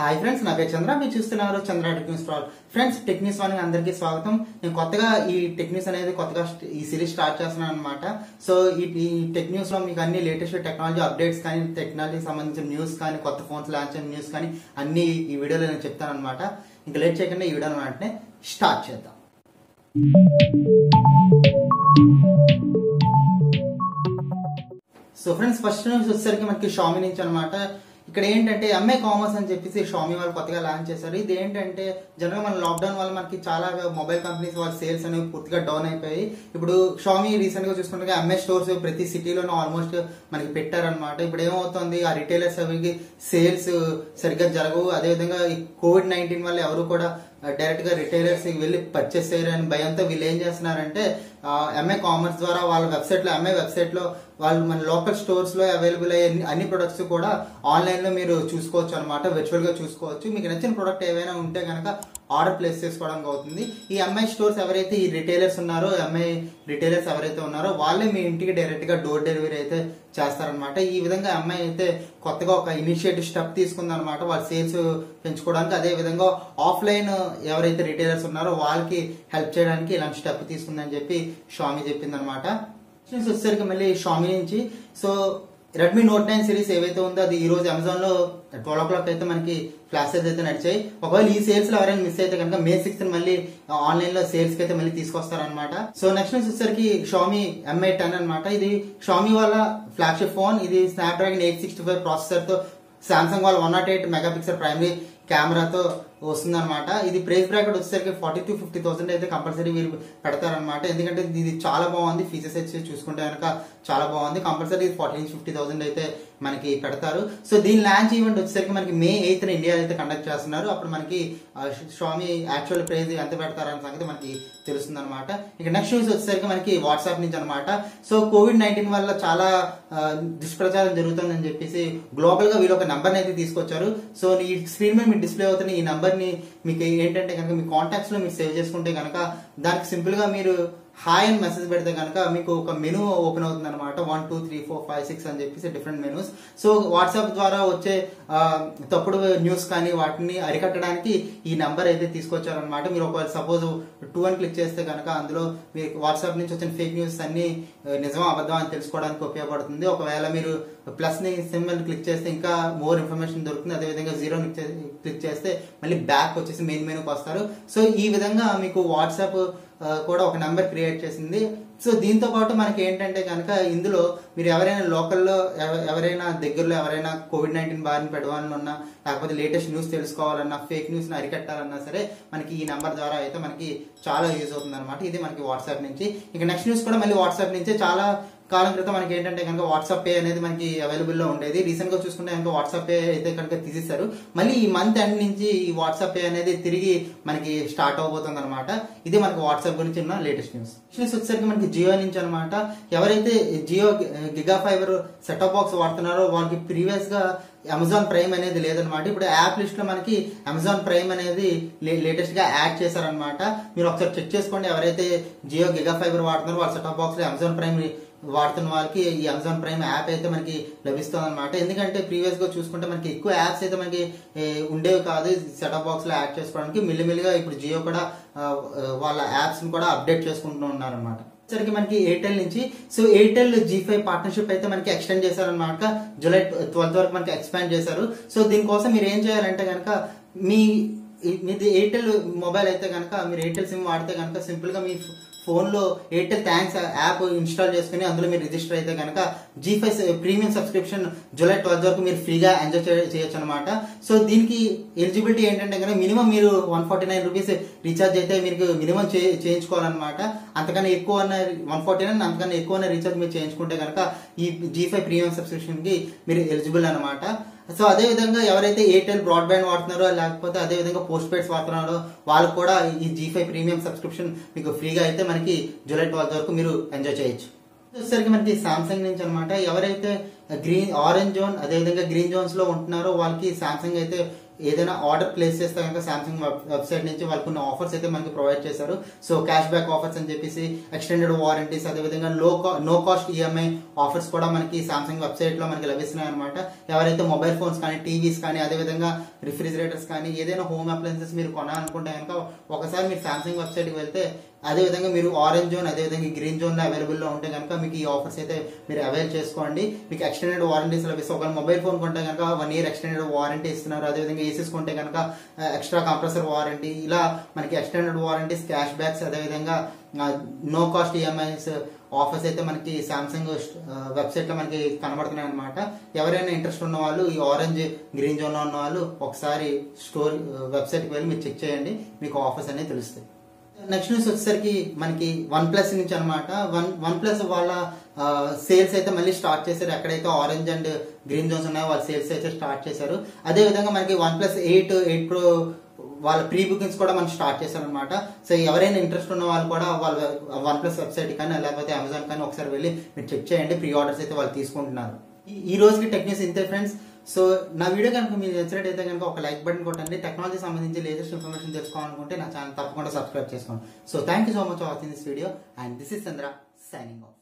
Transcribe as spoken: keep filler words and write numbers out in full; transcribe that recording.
Hi friends ना पेर चंद्र मैं चूस्ट चंद्र टेक्निक्स फ्रेंड्स टेक्निक्स वार्निंग अंदर की स्वागतम नैन टेक्निक्स अने सीरीज स्टार्ट अन्ना सो टेक्निक्स अभी लेटेस्ट टेक्नोलॉजी अपडेट्स टेक्नोलॉजी संबंधी न्यूज़ फोन लॉन्च न्यूज़ अन्नी वीडियो इंक लेट चेयकंडा वीडियो वेंटने स्टार्ट चेद्दाम। सो फ्रेंड्स फस्ट न्यूज़ वच्चेसरिकी मनकी Xiaomi नुंचि अन्नमाट इकड़े एमए कॉमर्स Xiaomi वाले लाचर इधे जनरल मैं लॉकडाउन वाले मन की चाला मोबाइल कंपनीज वाले सेल्स पूर्ति डाउन इप्पुडु Xiaomi रीसेंट गा चूसुकुंटे एमए स्टोर्स प्रति सिटी आलमोस्ट मन की पेट्टारन्नमाट इप्पुडु आ रिटेलर्स की सेल्स सरिग्गा जरगु अदे विधंगा कोविड नाइनटीन वाले एवरू कूडा డైరెక్ట్ గా రిటైలర్స్ కి వెళ్లి పర్చేస్ చేయరని భయంతో వీళ్ళు ఏం చేస్తున్నారంటే ఎంఏ కామర్స్ ద్వారా వాళ్ళ వెబ్‌సైట్ లో ఎంఏ వెబ్‌సైట్ లో వాళ్ళు మన లోకల్ స్టోర్స్ లో అవైలబుల్ అయ్యే అన్ని ప్రొడక్ట్స్ కూడా ఆన్లైన్ లో మీరు చూసుకోవచ్చు అన్నమాట వర్చువల్ గా చూసుకోవచ్చు మీకు నచ్చిన ప్రొడక్ట్ ఏమైనా ఉంటే గనక ఆర్డర్ ప్లేస్ చేసుకోవడానికి అవుతుంది ఈ ఎంఐ స్టోర్స్ ఎవరైతే ఈ రిటైలర్స్ ఉన్నారో ఎంఐ రిటైలర్స్ ఎవరైతే ఉన్నారో వాళ్ళే మీ ఇంటికి డైరెక్ట్ గా డోర్ డెలివరీ అయితే చేస్తారన్నమాట ఈ విధంగా ఎంఐ అయితే కొత్తగా ఒక ఇనిషియేటివ్ స్టెప్ తీసుకుందన్నమాట వాళ్ళ సేల్స్ పెంచుకోవడానికి అదే విధంగా ఆఫ్లైన్ ఎవరైతే రిటైలర్స్ ఉన్నారో వాళ్ళకి హెల్ప్ చేయడానికి ఇలాంటి స్టెప్ తీసుకుందని చెప్పి Xiaomi చెప్పిందన్నమాట సో సరికి మళ్ళీ Xiaomi నుంచి so Redmi Note nine series ఏవైతే ఉందో అది ఈ రోజు అమెజాన్ లో ట్వెల్వ్ ఓ క్లాక్ అయితే మనకి ఫ్లాషెస్ అయితే నడిచాయి ఒకవేళ ఈ సేల్స్ లో ఎవరైనా మిస్ అయితే కనుక మే సిక్స్త్ మళ్ళీ ఆన్లైన్ లో సేల్స్ కి అయితే మళ్ళీ తీసుకొస్తారనమాట సో నెక్స్ట్ నుంచి వచ్చేసరికి Xiaomi Mi టెన్ అనమాట ఇది Xiaomi వాళ్ళ ఫ్లాగ్షిప్ ఫోన్ ఇది Snapdragon eight sixty five processor తో Samsung వాళ్ళ one not eight mega pixel primary camera तो वस्तु प्रेस ब्राकेट वे forty to fifty thousand compulsory एंकंटे चाला बहुत फीचर्स चूस चाला बहुत कंपलसरी फारटी फिफ्टी थौज मन की पड़ता सो दी लांच इवेंट मन की मे एट इंडिया कंडक्ट अब मन की Xiaomi एक्चुअल प्रेस एंत संगति मन की तेलुस्तुंदन्नमाट। इक नेक्स्ट न्यूज़ वच्चेसरिकी मनकी WhatsApp नुंचि अन्नमाट सो कोविड नाइनटीन वल्ल चाला दुष्प्रचारं जरुगुतुंదని చెప్పేసి గ్లోబల్ గా వీళ్ళు ఒక నంబర్ ని అయితే తీసుకొచ్చారు సో ఈ స్క్రీన్ మీద మీ డిస్ప్లే అవుతున్న ఈ నంబర్ ని మీకు ఏంటంటే గనుక మీ కాంటాక్ట్స్ లో మీరు సేవ్ చేసుకుంటే గనుక దానికి సింపుల్ గా మీరు हाई अ मेसेज पड़ते मेनू ओपन अवुतुंदन्नमाट one two three four five six different menus so WhatsApp द्वारा वे तप्पुडु न्यूज़ कानी वाटिनी अरिकट्टडानिकी ई नंबर अयिते तीसुकोच्चारन्नमाट मीरु ओकवेळ सपोज टू अनि क्लिक चेस्ते गनुक अंदुलो मीकु WhatsApp नुंचि वच्चिन फेक न्यूज़ अन्नी निजमा अबद्धमा अनि तेलुसुकोवडानिकी उपयोगपडुतुंदी ओकवेळ मीरु प्लस नि सिंबल क्लिक चेस्ते इंका मोर इन्फर्मेशन दोरुकुतुंदी अदे विधंगा जीरो नि क्लिक चेस्ते मल्ली बैक वच्चेसी मेन मेनूकी वस्तारु सो ई विधंगा मीकु WhatsApp नंबर क्रिएट सो दी तो मन के इंदो लोकल एवरना कोविड नाइनटीन बार पड़वाना लेकिन लेटेस्ट न्यूज़ तेलुसुकोवालन्ना फेक न्यूज़ अरिकट्टालन्ना सरे मन की नंबर द्वारा अयिते मन की चाला यूज़ अवुतुंदन्नमाट इदि मन की WhatsApp नुंचि। इक नेक्स्ट न्यूज़ कूडा मल्ली WhatsApp नुंचि चाला కాలం క్రితం మనకి ఏంటంటే కనుక WhatsApp Pay అనేది మనకి అవైలబుల్ లో ఉండేది రీసెంట్ గా చూసుకుంటే కనుక WhatsApp Pay అయితే కనుక తీసేశారు మళ్ళీ ఈ మంత్ ఎండ్ నుంచి ఈ WhatsApp Pay అనేది తిరిగి మనకి స్టార్ట్ అవబోతుందన్నమాట ఇది మనకి WhatsApp గురించి ఉన్న లేటెస్ట్ న్యూస్ న్యూస్ వచ్చేసరికి మనకి Jio నుంచి అన్నమాట ఎవరైతే Jio Gigafiber set top box వాడుతున్నారో వాళ్ళకి ప్రీవియస్ గా Amazon Prime అనేది లేదన్నమాట ఇప్పుడు యాప్ లిస్ట్ లో మనకి Amazon Prime అనేది లేటెస్ట్ గా యాడ్ చేశారన్నమాట మీరు ఒకసారి చెక్ చేసుకోండి ఎవరైతే Jio Gigafiber వాడుతున్నారో వాళ్ళ సెట్ టాప్ బాక్స్ లో Amazon Prime వాడుతున్న వారికి ఈ Amazon Prime యాప్ అయితే మనకి లభిస్తుందన్నమాట ఎందుకంటే ప్రీవియస్ గా చూసుకుంటే మనకి ఎక్కువ యాప్స్ అయితే మనకి ఉండేవి కాదు సెట్ అప్ బాక్స్ లో యాడ్ చేసుకోవడానికి మిల్లిమిల్లిగా ఇప్పుడు Jio కూడా వాళ్ళ యాప్స్ ని కూడా అప్డేట్ చేసుకుంటూ ఉన్నారు అన్నమాట సరికి మనకి Airtel నుంచి so Airtel Zee five partnership అయితే మనకి ఎక్స్టెండ్ చేశారు అన్నమాట జూలై ట్వెల్వ్ వరకు మనకి ఎక్స్పాండ్ చేశారు సో దీని కోసం మీరు ఏం చేయాలంటే గనక మీ Airtel మొబైల్ అయితే గనక మీరు Airtel సిమ్ వాడితే గనక సింపుల్ గా మీ फोन लो एयरटेल थैंक्स ऐप इंस्टॉल చేసుకొని అందులో మీరు రిజిస్టర్ అయితే గనక Zee five premium subscription July twelve వరకు మీరు ఫ్రీగా ఎంజాయ్ చేయొచ్చు అన్నమాట సో దీనికి ఎలిజిబిలిటీ ఏంటంటే గనక మినిమం మీరు one forty nine rupees recharge అయితే మీకు మినిమం చేయించుకోవాలి అన్నమాట అంతకన్నా ఎక్కువన వన్ ఫార్టీ నైన్ అంతకన్నా ఎక్కువన రీఛార్జ్ మీరు చేయించుకుంటే గనక ఈ జీ ఫైవ్ ప్రీమియం సబ్స్క్రిప్షన్ కి మీరు ఎలిజిబుల్ అన్నమాట సో అదే విధంగా ఎవరైతే ఎయిర్టెల్ బ్రాడ్‌బ్యాండ్ వాడుతున్నారో లేకపోతే అదే విధంగా పోస్ట్ పేడ్స్ వాడుతున్నారో వాళ్ళు కూడా ఈ జీ ఫైవ్ ప్రీమియం సబ్స్క్రిప్షన్ మీకు ఫ్రీగా అయితే మనకి జూలై ట్వెల్వ్ వరకు మీరు ఎంజాయ్ చేయొచ్చు వచ్చేసరికి మనకి Samsung నుంచి అన్నమాట ఎవరైతే గ్రీన్ ఆరెంజ్ జోన్ అదే విధంగా గ్రీన్ జోన్స్ లో ఉంటున్నారో వాళ్ళకి Samsung అయితే ఏదైనా ఆర్డర్ ప్లేస్ చేస్తే కనుక సామ్సంగ్ వెబ్సైట్ నుంచి వాళ్ళకున్న ఆఫర్స్ అయితే మనకి ప్రొవైడ్ చేశారు. సో క్యాష్ బ్యాక్ ఆఫర్స్ అని చెప్పేసి ఎక్స్టెండెడ్ వారంటీస్, అదేవిధంగా లో నో కాస్ట్ ఈఎంఐ ఆఫర్స్ కూడా మనకి సామ్సంగ్ వెబ్సైట్ లో మనకి లభిస్తున్నాయి అనమాట. ఎవరైతే మొబైల్ ఫోన్స్ కానీ, టీవీస్ కానీ, అదేవిధంగా రిఫ్రిజిరేటర్స్ కానీ, ఏదైనా హోమ్ అప్లయన్సెస్ మీరు కొనాలనుకుంటే కనుక ఒకసారి మీరు సామ్సంగ్ వెబ్సైట్కి వెళ్తే అదేవిధంగా మీరు ఆరెంజ్ జోన్, అదేవిధంగా గ్రీన్ జోన్లో అవైలబుల్లో ఉంటే కనుక మీకు ఈ ఆఫర్స్ అయితే మీరు అవైల్ చేసుకోండి. మీకు ఎక్స్టెండెడ్ వారంటీస్ లభిస్తాయి. ఒకవేళ మొబైల్ ఫోన్ కొంటే కనుక వన్ ఇయర్ ఎక్స్టెండెడ్ వారంటీ ఇస్తున్నారు. అదేవిధంగా ఏసీస్ కొంటే కనుక ఎక్స్ట్రా కంప్రెసర్ వారంటీ, ఇలా మనకి ఎక్స్టెండెడ్ వారంటీస్, క్యాష్ బ్యాక్స్, అదేవిధంగా నో కాస్ట్ ఈఎంఐస్ ఆఫర్స్ అయితే మనకి సామ్సంగ్ వెబ్సైట్లో మనకి కనబడుతున్నాయి అనమాట. ఎవరైనా ఇంట్రెస్ట్ ఉన్న వాళ్ళు, ఈ ఆరెంజ్ గ్రీన్ జోన్లో ఉన్న వాళ్ళు ఒకసారి స్టోర్ వెబ్సైట్కి వెళ్ళి మీరు చెక్ చేయండి, మీకు ఆఫర్స్ అనేవి తెలుస్తాయి. నెక్స్ట్ న్యూస్ వచ్చేసరికి మనకి వన్ ప్లస్ నుంచి అనమాట. వన్ వన్ ప్లస్ వాళ్ళ సేల్స్ అయితే మళ్ళీ స్టార్ట్ చేశారు. ఎక్కడైతే ఆరెంజ్ అండ్ గ్రీన్ జోన్స్ ఉన్నాయో వాళ్ళ సేల్స్ అయితే స్టార్ట్ చేశారు. అదేవిధంగా మనకి OnePlus eight eight pro వాళ్ళ ప్రీ బుకింగ్స్ కూడా మనం స్టార్ట్ చేశారనమాట. సో ఎవరైనా ఇంట్రెస్ట్ ఉన్న వాళ్ళు కూడా వాళ్ళ వన్ ప్లస్ వెబ్సైట్ కానీ లేకపోతే అమెజాన్ కానీ ఒకసారి వెళ్ళి మీరు చెక్ చేయండి. ప్రీ ఆర్డర్స్ అయితే వాళ్ళు తీసుకుంటున్నారు. ఈ రోజుకి టెక్ న్యూస్ ఇంతే ఫ్రెండ్స్. సో నా వీడియో కనుక మీరు నచ్చినట్టయితే కనుక ఒక లైక్ బటన్ కొట్టండి. టెక్నాలజీ సంబంధించి లేటెస్ట్ ఇన్ఫర్మేషన్ తెలుసుకోవాలనుకుంటే నా ఛానల్ తప్పకుండా సబ్స్క్రైబ్ చేసుకోండి. So thank you so much for watching this video and this is Chandra signing of.